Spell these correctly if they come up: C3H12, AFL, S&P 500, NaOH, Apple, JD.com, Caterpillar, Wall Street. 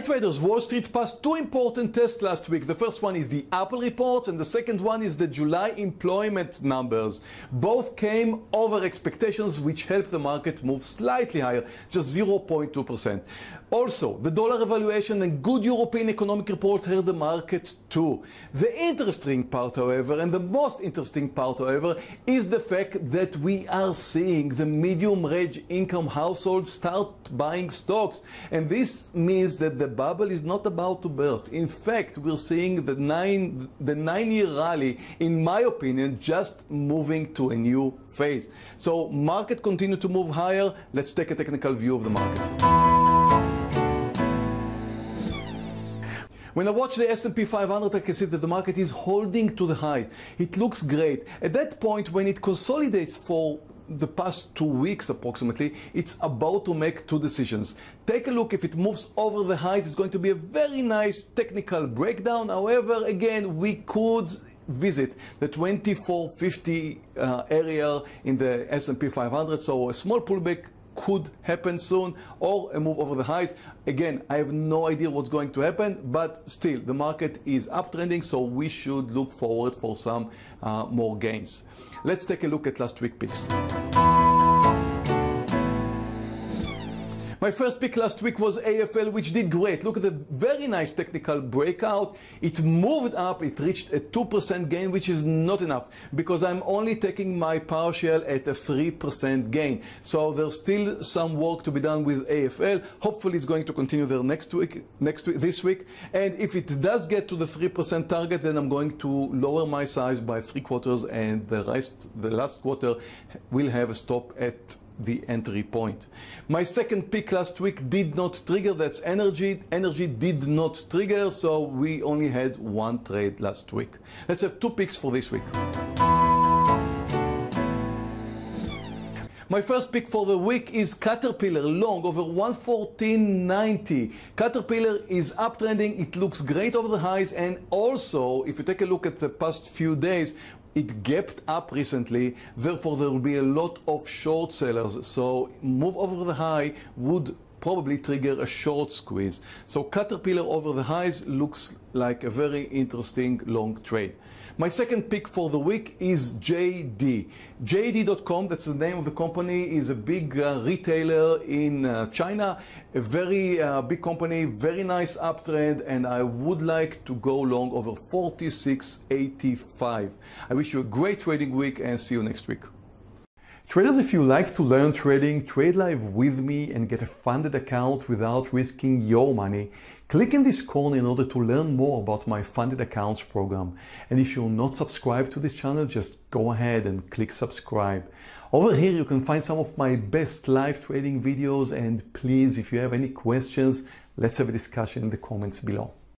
Hi traders, Wall Street passed two important tests last week. The first one is the Apple report and the second one is the July employment numbers. Both came over expectations, which helped the market move slightly higher, just 0.2%. Also, the dollar evaluation and good European economic report hurt the market too. The interesting part, however, and the most interesting part, however, is the fact that we are seeing the medium-range income households start buying stocks, and this means that the bubble is not about to burst. In fact, we're seeing the nine-year rally, in my opinion, just moving to a new phase. So market continued to move higher. Let's take a technical view of the market. When I watch the S&P 500, I can see that the market is holding to the high. It looks great. At that point, when it consolidates for the past 2 weeks approximately, it's about to make two decisions. Take a look. If it moves over the highs, it's going to be a very nice technical breakdown. However, again, we could visit the 2450 area in the S&P 500, so a small pullback could happen soon, or a move over the highs. Again, I have no idea what's going to happen, but still the market is uptrending, so we should look forward for some more gains. Let's take a look at last week's picks. My first pick last week was AFL, which did great. Look at the very nice technical breakout. It moved up, it reached a 2% gain, which is not enough because I'm only taking my partial at a 3% gain. So there's still some work to be done with AFL. Hopefully it's going to continue there this week. And if it does get to the 3% target, then I'm going to lower my size by 3/4, and the last quarter will have a stop at the entry point. My second pick last week did not trigger. That's energy. Energy did not trigger, so we only had one trade last week. Let's have two picks for this week. My first pick for the week is Caterpillar, long over 114.90. Caterpillar is uptrending. It looks great over the highs, and also, if you take a look at the past few days, it gapped up recently, therefore there will be a lot of short sellers, so move over the high would probably trigger a short squeeze. So Caterpillar over the highs looks like a very interesting long trade. My second pick for the week is JD. JD.com, that's the name of the company, is a big retailer in China, a very big company, very nice uptrend, and I would like to go long over 46.85. I wish you a great trading week and see you next week. Traders, if you like to learn trading, trade live with me and get a funded account without risking your money, click in this corner in order to learn more about my funded accounts program. And if you're not subscribed to this channel, just go ahead and click subscribe. Over here you can find some of my best live trading videos, and please, if you have any questions, let's have a discussion in the comments below.